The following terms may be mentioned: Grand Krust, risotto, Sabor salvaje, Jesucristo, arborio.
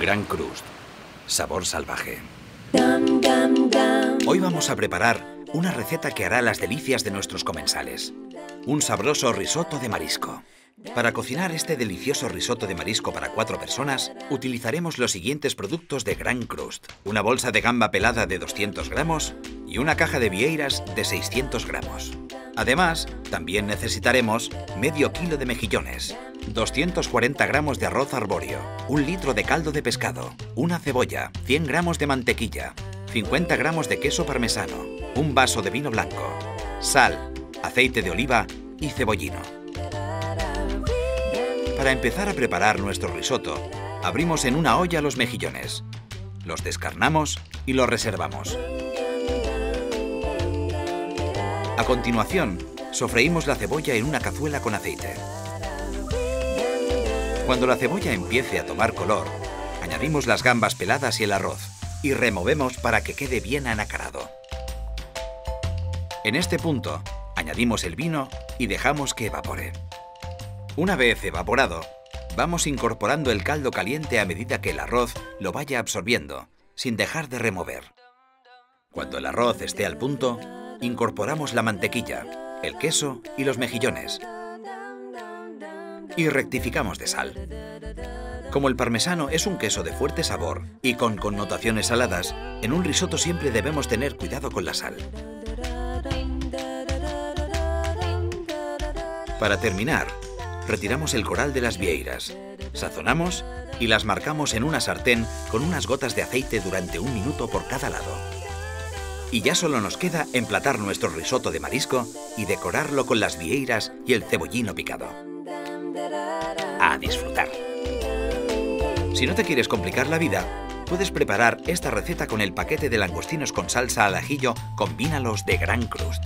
Grand Krust, sabor salvaje. Hoy vamos a preparar una receta que hará las delicias de nuestros comensales. Un sabroso risotto de marisco. Para cocinar este delicioso risotto de marisco para 4 personas, utilizaremos los siguientes productos de Grand Krust. Una bolsa de gamba pelada de 200 gramos y una caja de vieiras de 600 gramos. Además, también necesitaremos medio kilo de mejillones, 240 gramos de arroz arborio, 1 litro de caldo de pescado, una cebolla, 100 gramos de mantequilla, 50 gramos de queso parmesano, un vaso de vino blanco, sal, aceite de oliva y cebollino. Para empezar a preparar nuestro risotto, abrimos en una olla los mejillones, los descarnamos y los reservamos. A continuación, sofreímos la cebolla en una cazuela con aceite. Cuando la cebolla empiece a tomar color, añadimos las gambas peladas y el arroz y removemos para que quede bien anacarado. En este punto, añadimos el vino y dejamos que evapore. Una vez evaporado, vamos incorporando el caldo caliente a medida que el arroz lo vaya absorbiendo, sin dejar de remover. Cuando el arroz esté al punto, incorporamos la mantequilla, el queso y los mejillones. Y rectificamos de sal. Como el parmesano es un queso de fuerte sabor y con connotaciones saladas, en un risotto siempre debemos tener cuidado con la sal. Para terminar, retiramos el coral de las vieiras, sazonamos y las marcamos en una sartén con unas gotas de aceite durante 1 minuto por cada lado. Y ya solo nos queda emplatar nuestro risotto de marisco y decorarlo con las vieiras y el cebollino picado. A disfrutar. Si no te quieres complicar la vida, puedes preparar esta receta con el paquete de langostinos con salsa al ajillo Combínalos de Grand Krust.